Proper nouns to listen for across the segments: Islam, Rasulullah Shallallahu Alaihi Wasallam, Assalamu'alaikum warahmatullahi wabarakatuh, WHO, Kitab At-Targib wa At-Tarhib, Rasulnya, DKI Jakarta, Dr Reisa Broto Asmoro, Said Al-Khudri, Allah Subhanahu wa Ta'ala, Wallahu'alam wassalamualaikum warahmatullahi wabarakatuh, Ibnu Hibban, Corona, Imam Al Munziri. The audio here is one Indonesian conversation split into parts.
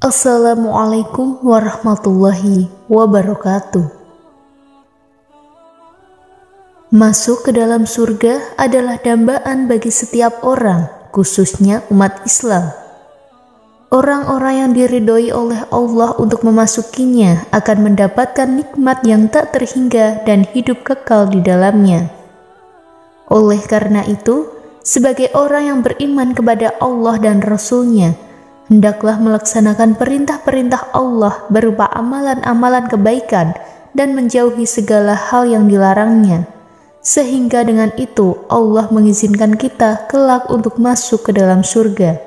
Assalamu'alaikum warahmatullahi wabarakatuh. Masuk ke dalam surga adalah dambaan bagi setiap orang, khususnya umat Islam. Orang-orang yang diridhoi oleh Allah untuk memasukinya akan mendapatkan nikmat yang tak terhingga dan hidup kekal di dalamnya. Oleh karena itu, sebagai orang yang beriman kepada Allah dan Rasul-Nya, hendaklah melaksanakan perintah-perintah Allah berupa amalan-amalan kebaikan dan menjauhi segala hal yang dilarangnya, sehingga dengan itu Allah mengizinkan kita kelak untuk masuk ke dalam surga.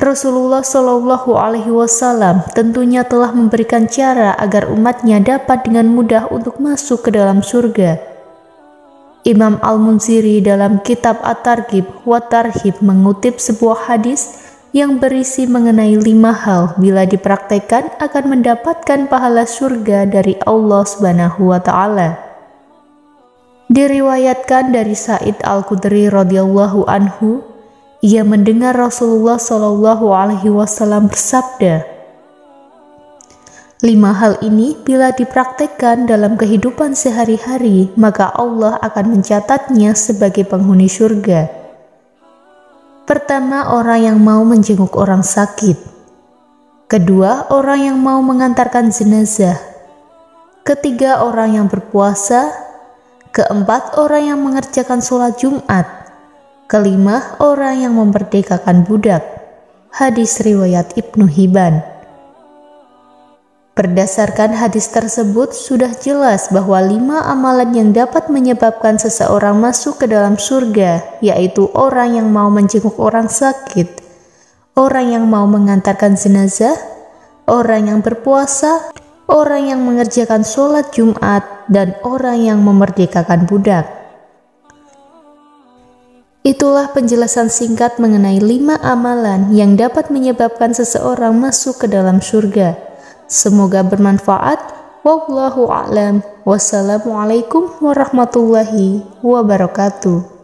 Rasulullah Shallallahu Alaihi Wasallam tentunya telah memberikan cara agar umatnya dapat dengan mudah untuk masuk ke dalam surga. Imam Al Munziri dalam Kitab At-Targib wa At-Tarhib mengutip sebuah hadis yang berisi mengenai 5 hal bila dipraktekkan akan mendapatkan pahala surga dari Allah Subhanahu wa Ta'ala. Diriwayatkan dari Said Al-Khudri radhiyallahu anhu, ia mendengar Rasulullah Shallallahu Alaihi Wasallam bersabda, 5 hal ini bila dipraktekkan dalam kehidupan sehari-hari, maka Allah akan mencatatnya sebagai penghuni surga. Pertama, orang yang mau menjenguk orang sakit. Kedua, orang yang mau mengantarkan jenazah. Ketiga, orang yang berpuasa. Keempat, orang yang mengerjakan sholat Jumat. Kelima, orang yang memperdekakan budak. Hadis riwayat Ibnu Hibban. Berdasarkan hadis tersebut, sudah jelas bahwa 5 amalan yang dapat menyebabkan seseorang masuk ke dalam surga, yaitu orang yang mau menjenguk orang sakit, orang yang mau mengantarkan jenazah, orang yang berpuasa, orang yang mengerjakan sholat Jumat, dan orang yang memerdekakan budak. Itulah penjelasan singkat mengenai 5 amalan yang dapat menyebabkan seseorang masuk ke dalam surga. Semoga bermanfaat. Wallahu'alam wassalamualaikum warahmatullahi wabarakatuh.